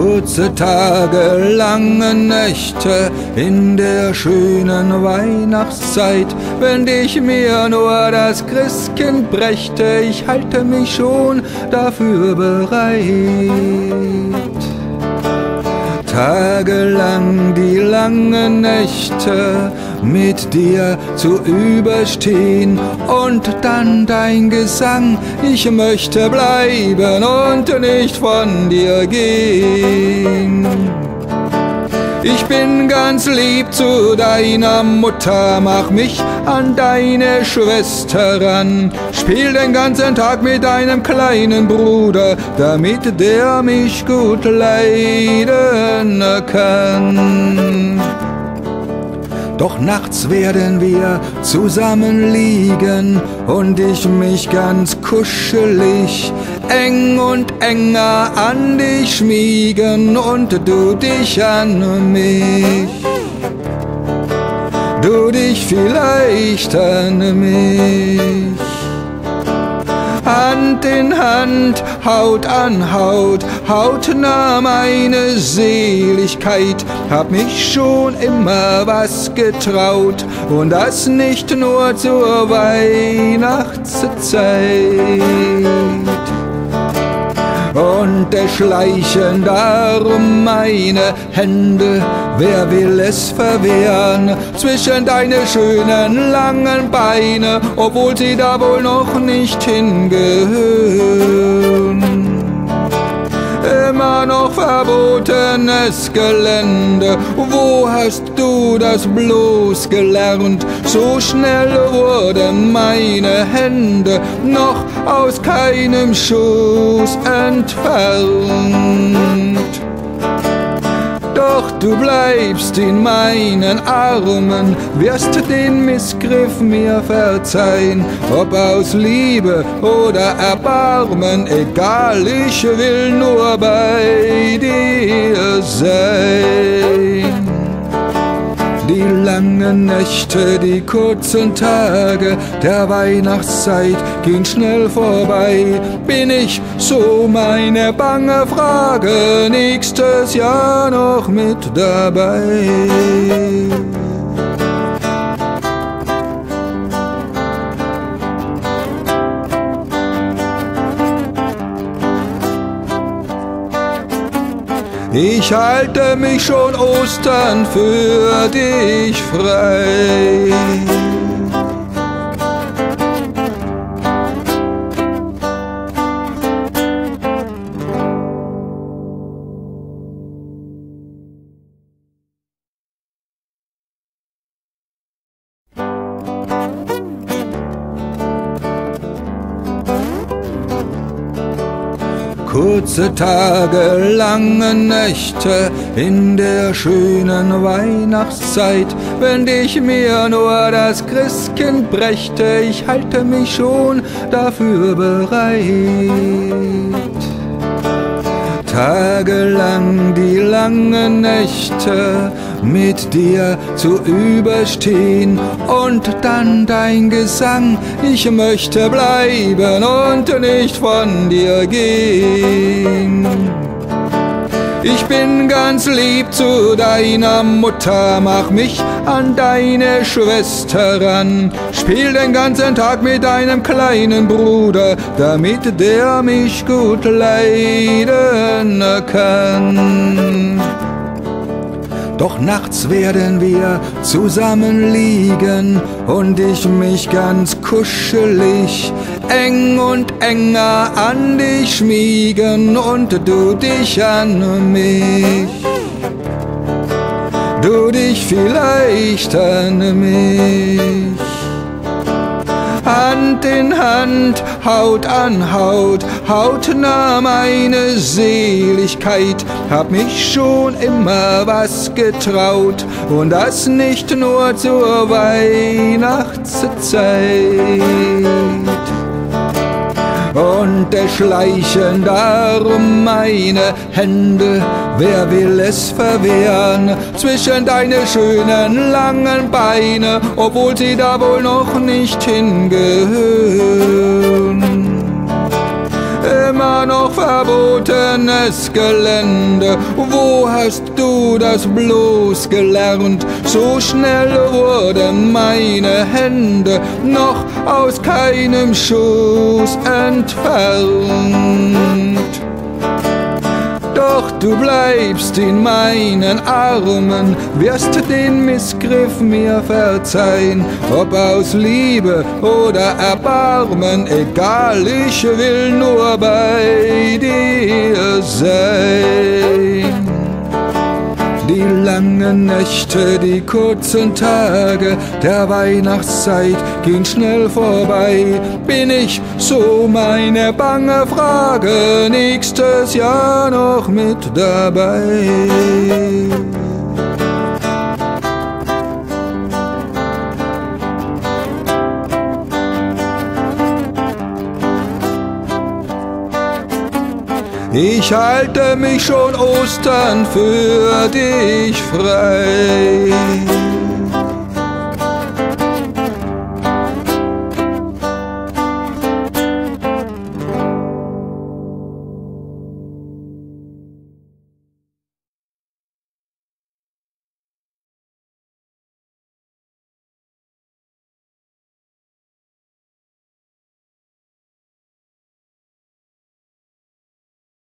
kurze Tage, lange Nächte in der schönen Weihnachtszeit. Wenn ich mir nur das Christkind brächte, ich halte mich schon dafür bereit. Tagelang die langen Nächte mit dir zu überstehen und dann dein Gesang, ich möchte bleiben und nicht von dir gehen. Ich bin ganz lieb zu deiner Mutter, mach mich an deine Schwester ran. Spiel den ganzen Tag mit deinem kleinen Bruder, damit der mich gut leiden kann. Doch nachts werden wir zusammen liegen und ich mich ganz kuschelig eng und enger an dich schmiegen und du dich an mich, du dich vielleicht an mich. Hand in Hand, Haut an Haut, hautnah meine Seligkeit. Hab mich schon immer was getraut und das nicht nur zur Weihnachtszeit. Und es schleichen darum meine Hände, wer will es verwehren, zwischen deine schönen langen Beine, obwohl sie da wohl noch nicht hingehören. Immer noch verbotenes Gelände, wo hast du das bloß gelernt? So schnell wurden meine Hände noch aus keinem Schoß entfernt. Doch du bleibst in meinen Armen, wirst den Missgriff mir verzeihen, ob aus Liebe oder Erbarmen, egal, ich will nur bei dir sein. Die langen Nächte, die kurzen Tage der Weihnachtszeit gehen schnell vorbei. Bin ich, so meine bange Frage, nächstes Jahr noch mit dabei? Ich halte mich schon Ostern für dich frei. Kurze Tage, lange Nächte in der schönen Weihnachtszeit. Wenn ich mir nur das Christkind brächte, ich halte mich schon dafür bereit. Tagelang die langen Nächte mit dir zu überstehen und dann dein Gesang, ich möchte bleiben und nicht von dir gehen. Ich bin ganz lieb zu deiner Mutter, mach mich an deine Schwester ran. Spiel den ganzen Tag mit deinem kleinen Bruder, damit der mich gut leiden kann. Doch nachts werden wir zusammen liegen und ich mich ganz kuschelig eng und enger an dich schmiegen und du dich an mich, du dich vielleicht an mich. Hand in Hand, Haut an Haut, hautnah meine Seligkeit. Hab mich schon immer was getraut und das nicht nur zur Weihnachtszeit. Und es schleichen darum meine Hände, wer will es verwehren, zwischen deine schönen langen Beine, obwohl sie da wohl noch nicht hingehören. Immer noch verboten offenes Gelände. Wo hast du das bloß gelernt? So schnell wurden meine Hände noch aus keinem Schoß entfernt. Doch du bleibst in meinen Armen, wirst den Missgriff mir verzeihen. Ob aus Liebe oder Erbarmen, egal, ich will nur bei dir sein. Die langen Nächte, die kurzen Tage der Weihnachtszeit gehen schnell vorbei. Bin ich, so meine bange Frage, nächstes Jahr noch mit dabei? Ich halte mich schon Ostern für dich frei.